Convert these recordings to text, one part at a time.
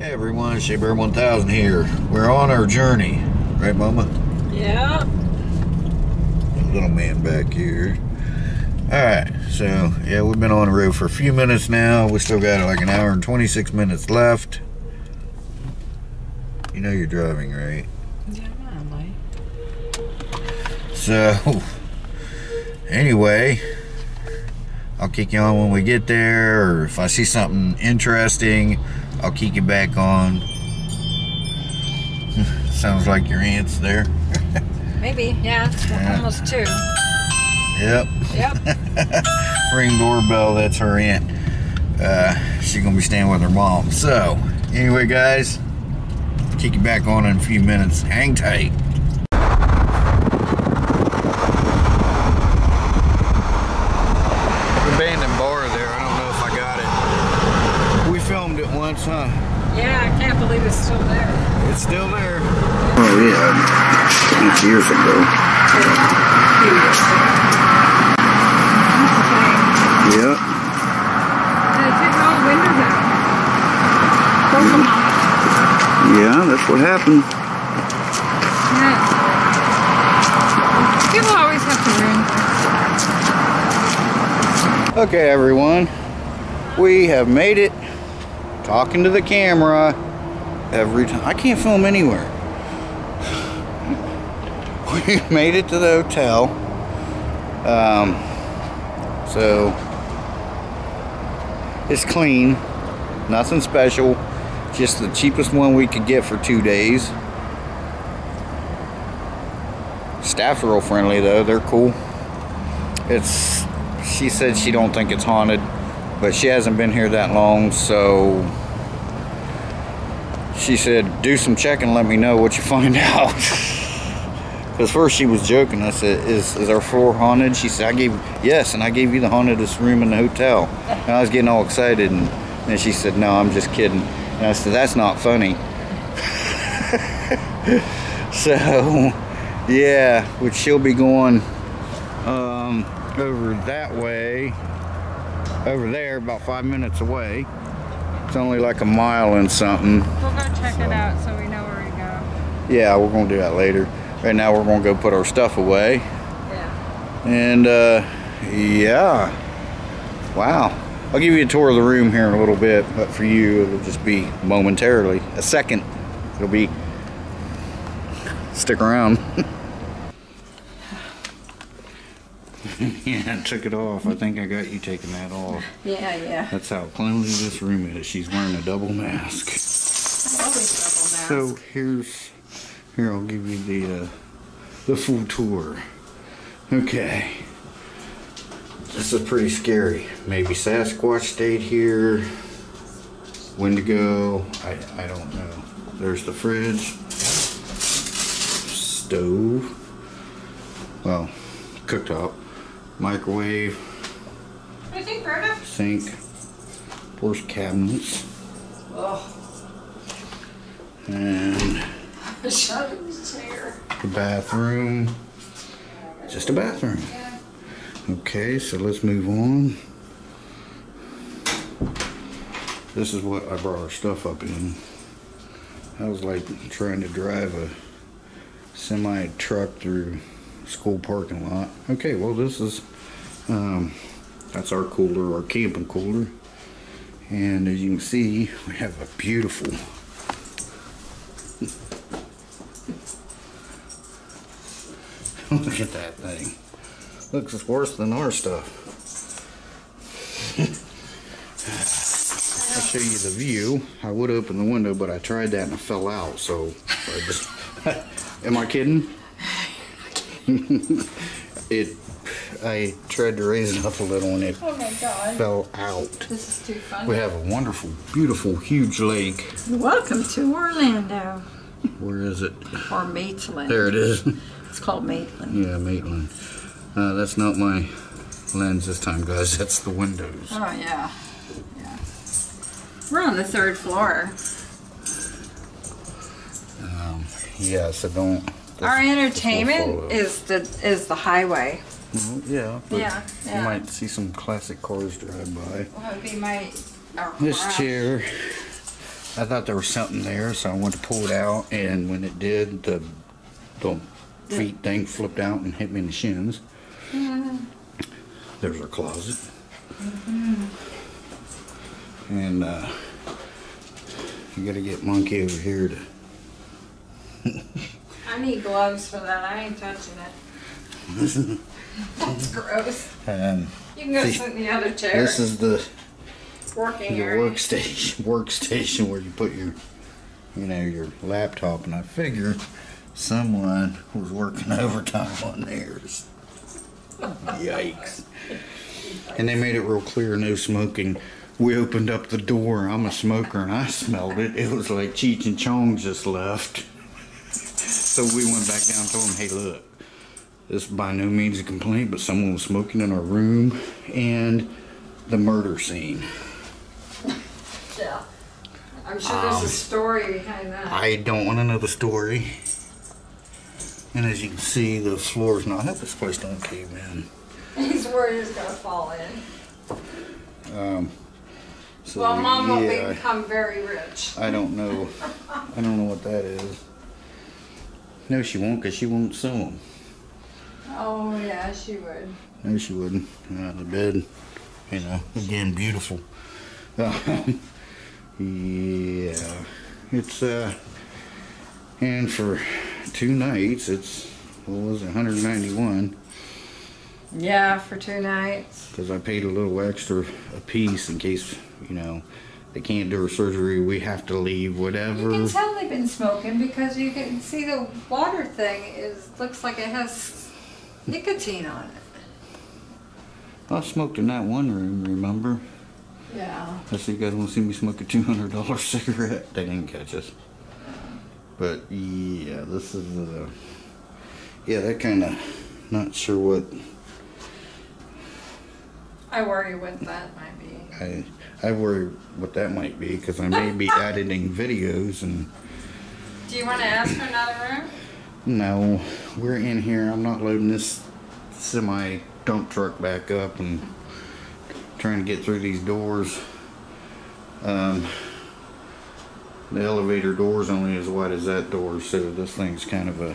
Hey everyone, it's Bear 1000 here. We're on our journey, right Mama? Yeah. Little man back here. Alright, so yeah, we've been on the road for a few minutes now. We still got like an hour and 26 minutes left. You know you're driving, right? Yeah, I'm not late. So, anyway, I'll kick you on when we get there, or if I see something interesting, I'll kick you back on. Sounds like your aunt's there. Maybe, yeah, it's almost 2. Yep. Yep. Ring doorbell, that's her aunt. She's gonna be staying with her mom. So, anyway guys, kick you back on in a few minutes. Hang tight. Abandoned bar there, I don't know if I got it. We filmed it once, huh? Yeah, I can't believe it's still there. It's still there. Oh yeah, 8 years ago. Yeah. Yeah, that's what happened. Yeah. People always have to ruin. Okay, everyone. We have made it. Talking to the camera every time. I can't film anywhere. We made it to the hotel. So it's clean, nothing special, just the cheapest one we could get for 2 days. Staff's real friendly though, they're cool. It's, she said she don't think it's haunted, but she hasn't been here that long, so she said do some checking, let me know what you find out. Because first she was joking, I said, is our floor haunted? She said, I gave you the hauntedest room in the hotel. And I was getting all excited, and then she said, no, I'm just kidding. And I said, that's not funny. So, yeah, which she'll be going over that way, over there, about 5 minutes away. It's only like a mile and something. We'll go check it out so we know where we go. Yeah, we're going to do that later. Right now we're gonna go put our stuff away. Yeah. And yeah, wow. I'll give you a tour of the room here in a little bit, but for you it'll just be momentarily. A second, it'll be, stick around. Yeah, I took it off. I think I got you taking that off. Yeah, yeah. That's how cleanly this room is. She's wearing a double mask. I always double mask. So here's, here, I'll give you the full tour. Okay. This is pretty scary. Maybe Sasquatch stayed here. Wendigo. I don't know. There's the fridge. Stove. Well, cooktop. Microwave. I think Berta. Sink. Of course, cabinets. Oh. And the bathroom, just a bathroom. Okay, so let's move on. This is what I brought our stuff up in. I was like trying to drive a semi truck through school parking lot. Okay, well this is that's our cooler, our camping cooler, and as you can see we have a beautiful look at that thing. Looks worse than our stuff. I'll show you the view. I would open the window, but I tried that and I fell out, so I just, am I kidding? I tried to raise it up a little and it, oh my God, fell out. This is too funny. We have a wonderful, beautiful, huge lake. Welcome to Orlando. Where is it? Or Maitland. There it is. It's called Maitland. Yeah, Maitland. That's not my lens this time, guys. That's the windows. Oh, yeah. Yeah. We're on the 3rd floor. Yeah, so don't... Our entertainment is the highway. Well, yeah, but yeah, yeah. You might see some classic cars drive by. Well, it would be my... This chair. I thought there was something there, so I went to pull it out, and when it did, the feet thing flipped out and hit me in the shins. Yeah. There's our closet. Mm-hmm. And you gotta get Monkey over here to... I need gloves for that. I ain't touching it. That's gross. You can go sit in the other chair. This is the workstation where you put your, you know, your laptop, and I figure someone was working overtime on theirs. Yikes. And they made it real clear, no smoking. We opened up the door. I'm a smoker and I smelled it. It was like Cheech and Chong just left. So we went back down and told them, hey, look, this is by no means a complaint, but someone was smoking in our room and the murder scene. Yeah. I'm sure there's a story behind that. I don't want to know the story. And as you can see, the floor's not... I hope this place don't cave in. He's worried it's going to fall in. So well, Mom will become very rich. I don't know. I don't know what that is. No, she won't, because she won't sue them. Oh, yeah, she would. No, she wouldn't. The bed, you know, again, beautiful. Yeah. It's, and for... 2 nights, it's, what was it, $191. Yeah, for 2 nights. Because I paid a little extra a piece in case, you know, they can't do her surgery, we have to leave, whatever. You can tell they've been smoking because you can see the water thing is, looks like it has nicotine on it. I smoked in that one room, remember? Yeah. I see you guys want to see me smoke a $200 cigarette. They didn't catch us. But yeah, this is the, yeah, that kind of, not sure what. I worry what that might be. I worry what that might be because I may be editing videos and. Do you want to ask for another room? No, we're in here. I'm not loading this semi dump truck back up and trying to get through these doors. The elevator door's only as wide as that door, so this thing's kind of a...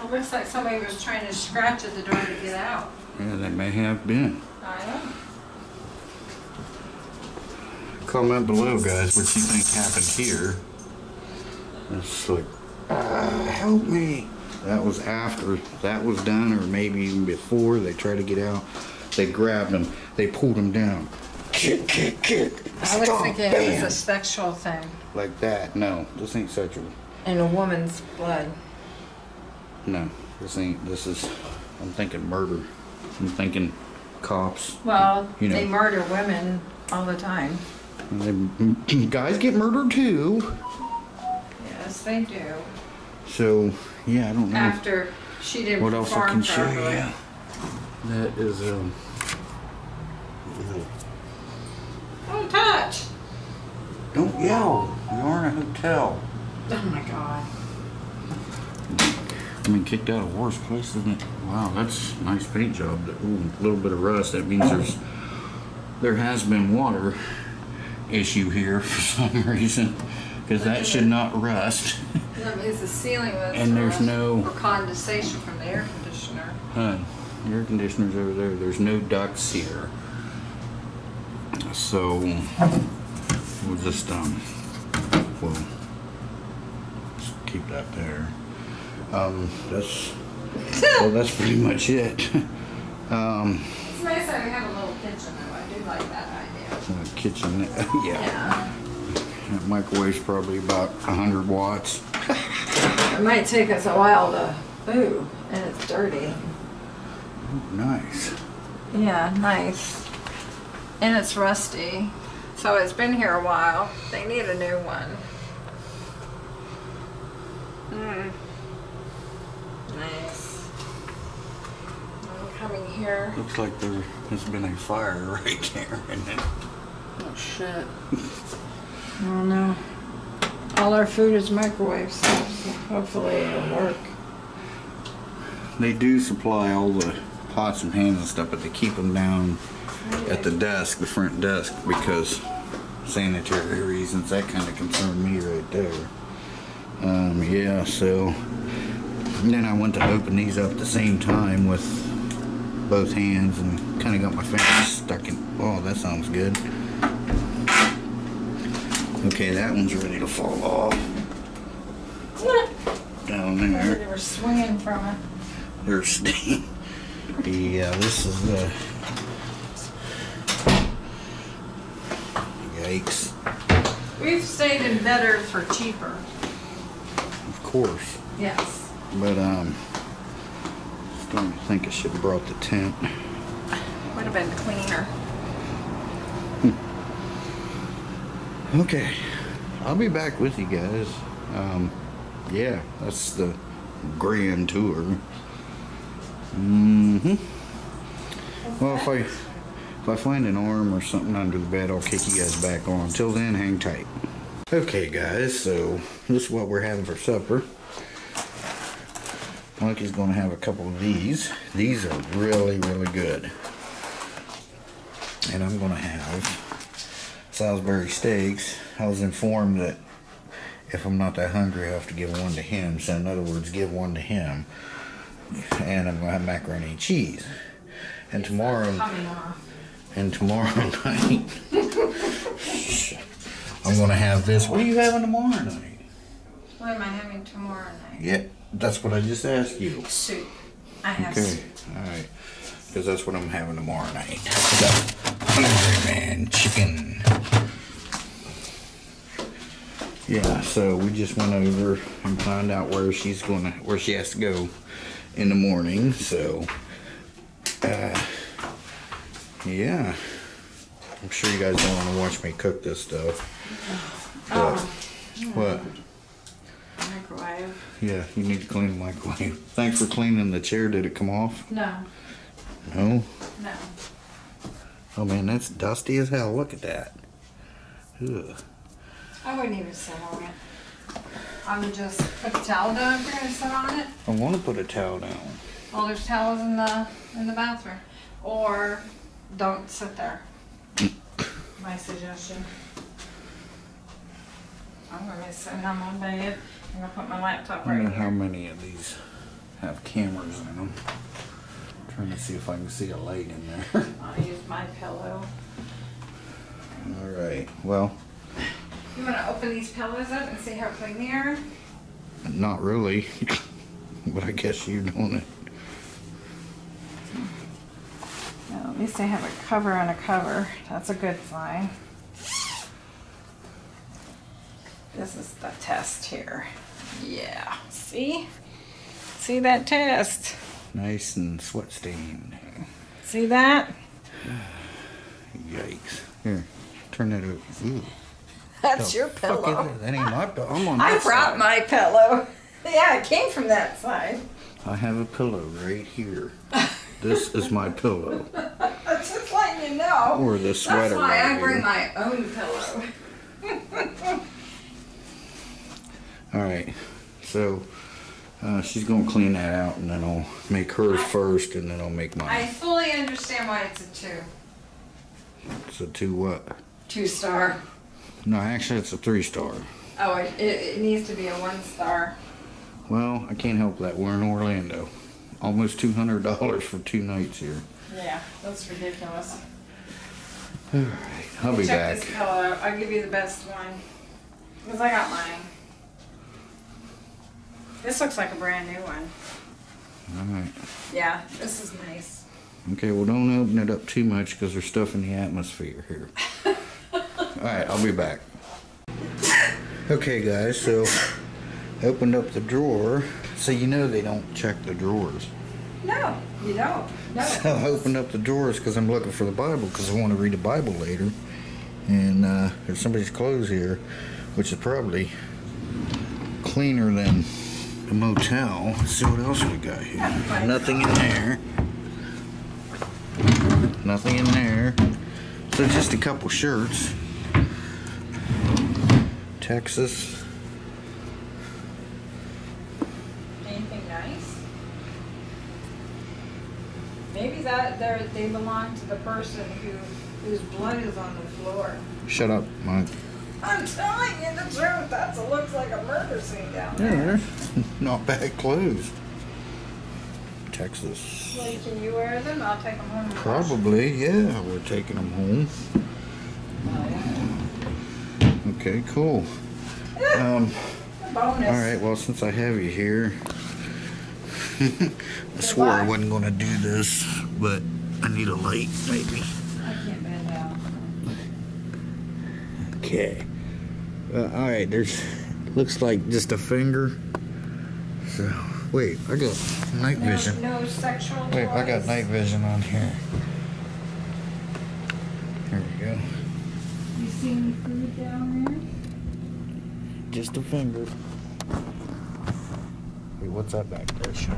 It looks like somebody was trying to scratch at the door to get out. Yeah, they may have been. I know. Comment below, guys, what you think happened here. It's like, help me. That was after that was done, or maybe even before they tried to get out. They grabbed them. They pulled them down. Kick, kick, kick. I was thinking it was a sexual thing. Like that. No, this ain't sexual. And a woman's blood. No, this ain't. This is. I'm thinking murder. I'm thinking cops. Well, you know, they murder women all the time. They, guys get murdered too. Yes, they do. So, yeah, I don't know. After she didn't perform properly. What else I can show you? Yeah. That is. Don't touch. Don't yell. We are in a hotel. Oh my God. I mean, kicked out of worse place, isn't it? Wow, that's a nice paint job. Ooh, a little bit of rust. That means there has been water issue here for some reason, because that should not rust. That means the ceiling was. And there's no condensation from the air conditioner. Huh? The air conditioner's over there. There's no ducts here. So we'll just keep that there. That's pretty much it. It's nice that we have a little kitchen though. I do like that idea. Kitchen, yeah. That microwave's probably about 100 watts. It might take us a while to ooh, and it's dirty. Ooh, nice. Yeah, nice. And it's rusty, so it's been here a while. They need a new one. Mm. Nice. I'm coming here. Looks like there has been a fire right there. Oh shit. I don't know. All our food is microwave stuff, so hopefully it'll work. They do supply all the pots and pans and stuff, but they keep them down at the desk, the front desk, because sanitary reasons. That kind of concerned me yeah, so then I went to open these up at the same time with both hands and kind of got my fingers stuck in. Oh, that sounds good. Okay, that one's ready to fall off. Down there. They were swinging from it. There's the, this is the, yikes. We've stayed in better for cheaper. Of course. Yes. But, I think I should have brought the tent. Would have been cleaner. Okay, I'll be back with you guys. Yeah, that's the grand tour. Well, if I find an arm or something under the bed, I'll kick you guys back on. Till then, hang tight. Okay, guys, so this is what we're having for supper. Monkey's gonna have a couple of these. These are really, really good. And I'm gonna have Salisbury steaks. I was informed that if I'm not that hungry, I have to give one to him. So in other words, give one to him. And I'm gonna have macaroni and cheese. And tomorrow night, I'm gonna have this. What are you having tomorrow night? What am I having tomorrow night? Yeah, that's what I just asked you. Soup. I have soup. Okay, all right. Because that's what I'm having tomorrow night. So, Hungry Man chicken. Yeah, so we just went over and found out where she has to go in the morning. So, yeah. I'm sure you guys don't want to watch me cook this stuff. But, what? Microwave. Yeah, you need to clean the microwave. Thanks for cleaning the chair. Did it come off? No. No? No. Oh man, that's dusty as hell. Look at that. Ugh. I wouldn't even sit on it. I would just put a towel down if you're going to sit on it. I want to put a towel down. Well, there's towels in the bathroom. Or don't sit there. My suggestion. I'm going to be sitting on my bed. I'm going to put my laptop right here. I wonder how many of these have cameras in them. Trying to see if I can see a light in there. I'll use my pillow. All right, well. You want to open these pillows up and see how clean they are? Not really, but I guess you're doing it. Well, at least they have a cover on a cover. That's a good sign. This is the test here. Yeah, see? See that test? Nice and sweat stained. See that? Yikes. Here, turn that over. Ooh. That's your pillow. That ain't my pillow. I'm on that side. I brought my pillow. Yeah, it came from that side. I have a pillow right here. This is my pillow. Just letting you know. Or the sweater. That's why I bring my own pillow. All right, so. She's going to clean that out, and then I'll make hers first, and then I'll make mine. I fully understand why it's a 2. It's a 2 what? 2-star. No, actually, it's a 3-star. Oh, it needs to be a 1-star. Well, I can't help that. We're in Orlando. Almost $200 for 2 nights here. Yeah, that's ridiculous. All right, I'll be back. Check this pillow. I'll give you the best one, because I got mine. This looks like a brand new one. Alright. Yeah, this is nice. Okay, well don't open it up too much because there's stuff in the atmosphere here. Alright, I'll be back. Okay guys, so I opened up the drawer. So you know they don't check the drawers. No, you don't. No. So I opened up the drawers because I'm looking for the Bible because I want to read the Bible later. And there's somebody's clothes here, which is probably cleaner than the motel. Let's see what else we got here. Nothing in there. Nothing in there. So just a couple shirts. Texas. Anything nice? Maybe they belong to the person whose blood is on the floor. Shut up, Mike. I'm telling you the truth. That looks like a murder scene down there. Yeah, not bad clothes. Texas. Well, can you wear them? I'll take them home. Probably, yeah. We're taking them home. Oh, yeah. Okay, cool. Bonus. All right, well, since I have you here, I swore I wasn't going to do this, but I need a light, maybe. I can't bend out. Okay. All right, there's, looks like just a finger. So, wait, I got night vision. No sexual toys. Wait, I got night vision on here. There we go. You see any food down there? Just a finger. Wait, what's that back there, Sean?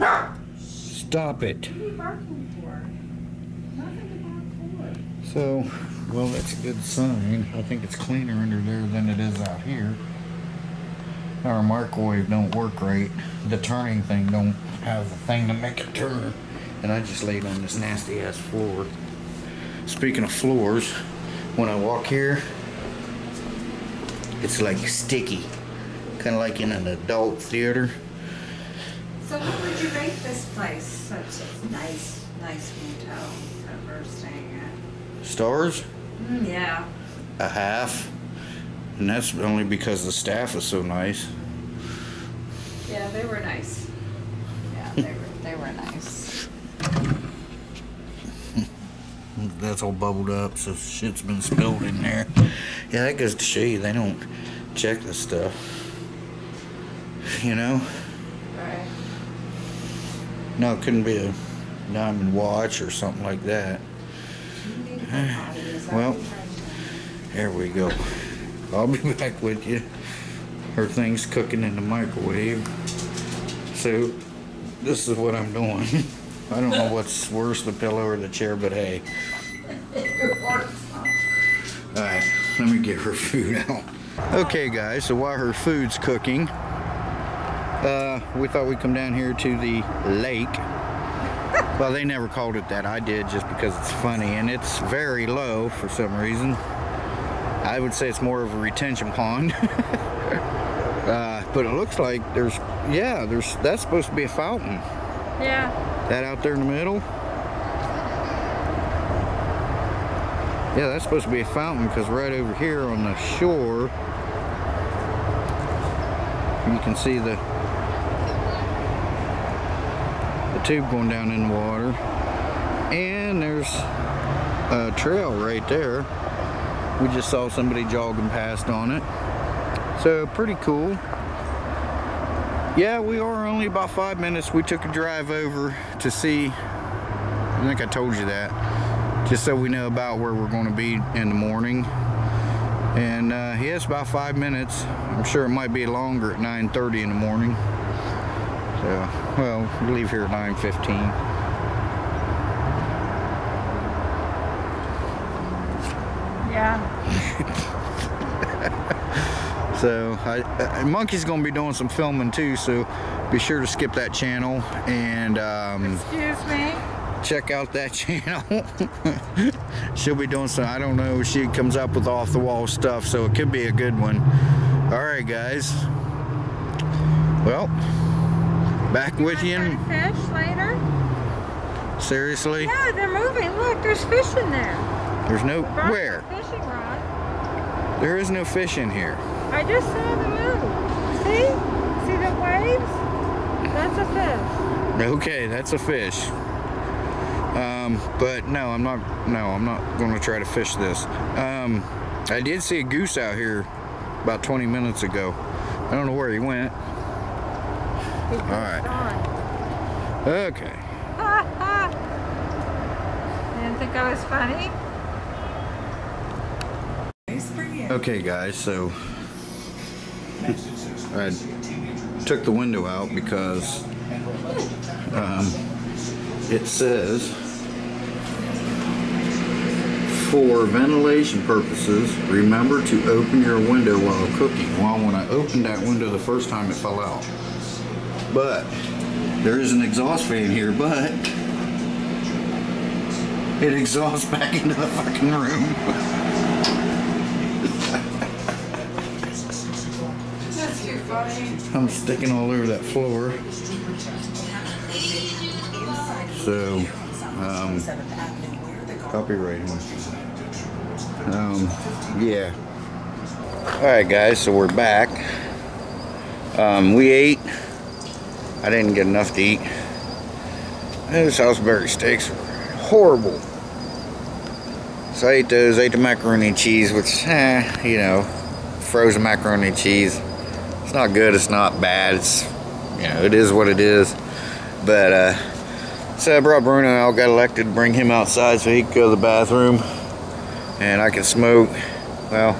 I'm telling you. Stop it. What are you barking for? Nothing to bark for. So, well, that's a good sign. I think it's cleaner under there than it is out here. Our microwave don't work right. The turning thing don't have the thing to make it turn. And I just laid on this nasty ass floor. Speaking of floors, when I walk here, it's like sticky, kind of like in an adult theater. So what would you rate this place? Such a nice, nice motel that we're staying at. Stars? Mm, yeah. A half, and that's only because the staff is so nice. Yeah, they were nice. Yeah, they were nice. That's all bubbled up, so shit's been spilled in there. Yeah, that goes to show you they don't check this stuff, you know? Right. No, it couldn't be a diamond watch or something like that. Well, there we go. I'll be back with you. Her thing's cooking in the microwave. So, this is what I'm doing. I don't know what's worse, the pillow or the chair, but hey. Alright, let me get her food out. Okay guys, so while her food's cooking, we thought we'd come down here to the lake. Well, they never called it that. I did just because it's funny, and it's very low for some reason. I would say it's more of a retention pond. But it looks like there's, yeah, there's, that's supposed to be a fountain. Yeah. That out there in the middle? Yeah, that's supposed to be a fountain because right over here on the shore, you can see the tube going down in the water. And there's a trail right there. We just saw somebody jogging past on it. So pretty cool. Yeah, we are only about 5 minutes. We took a drive over to see, I think I told you that, just so we know about where we're going to be in the morning. And yes, about 5 minutes. I'm sure it might be longer at 9:30 in the morning. So, well, we leave here at 9:15. Yeah. So, Monkey's going to be doing some filming too, so be sure to skip that channel and excuse me? Check out that channel. She'll be doing some, I don't know, she comes up with off the wall stuff, so it could be a good one. Alright guys, well, back with you. You want to try to fish later? Seriously? Yeah, they're moving. Look, there's fish in there. There's no, where? Fishing rod. There is no fish in here. I just saw the move. See? See the waves? That's a fish. Okay, that's a fish. But no, I'm not going to try to fish this. I did see a goose out here about 20 minutes ago. I don't know where he went. All right. Okay. Didn't think I was funny. Okay, guys, so I took the window out because it says for ventilation purposes remember to open your window while cooking. Well, when I opened that window the first time it fell out, but there is an exhaust fan here, but it exhausts back into the fucking room. I'm sticking all over that floor. So, copyright. Yeah. Alright guys, so we're back. We ate. I didn't get enough to eat. The Salisbury steaks were horrible. So I ate those, ate the macaroni and cheese, which, you know, frozen macaroni and cheese. It's not good, it's not bad, it's, you know, it is what it is. But, so I brought Bruno out, got elected to bring him outside so he could go to the bathroom. And I could smoke, well,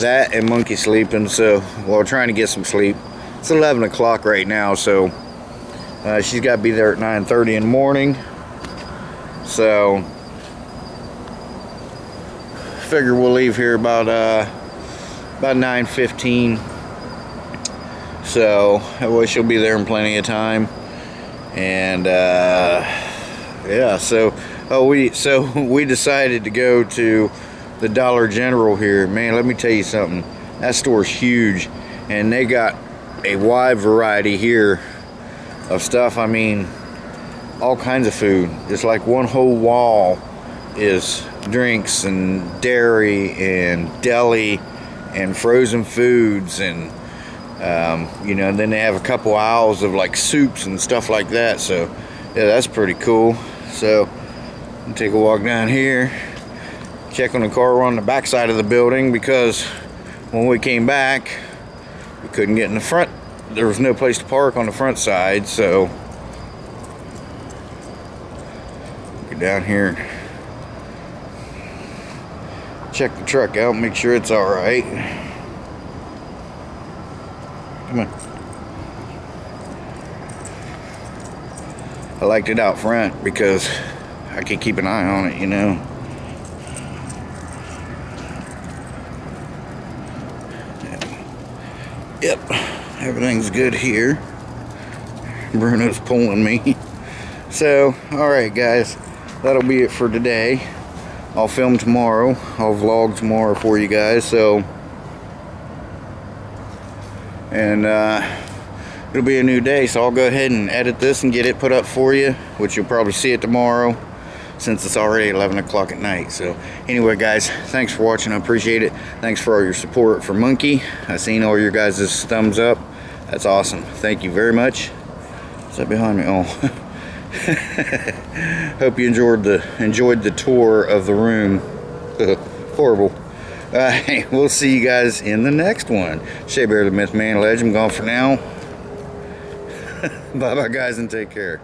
that and monkey sleeping, so, well, trying to get some sleep. It's 11 o'clock right now, so she's got to be there at 9:30 in the morning. So, figure we'll leave here about 9:15. So, that way she'll be there in plenty of time. And, yeah, so, we decided to go to the Dollar General here. Man, let me tell you something. That store's huge, and they got a wide variety here of stuff. I mean, all kinds of food. It's like one whole wall is drinks and dairy and deli and frozen foods, and you know, and then they have a couple aisles of like soups and stuff like that. So yeah, that's pretty cool. So I'll take a walk down here, check on the car. We're on the back side of the building because when we came back, we couldn't get in the front. There was no place to park on the front side, so get down here and check the truck out, make sure it's all right. Come on. I liked it out front because I could keep an eye on it, you know. Yep, everything's good here. Bruno's pulling me. So, alright guys, that'll be it for today. I'll film tomorrow. I'll vlog tomorrow for you guys, so. And, it'll be a new day, so I'll go ahead and edit this and get it put up for you, which you'll probably see it tomorrow, since it's already 11 o'clock at night. So anyway guys, thanks for watching, I appreciate it. Thanks for all your support for Monkey. I seen all your guys' thumbs up. That's awesome, thank you very much. Is that behind me? Oh. Hope you enjoyed the tour of the room. Horrible. We'll see you guys in the next one. Shea Bear the Myth Man Legend, I'm gone for now. Bye bye guys, and take care.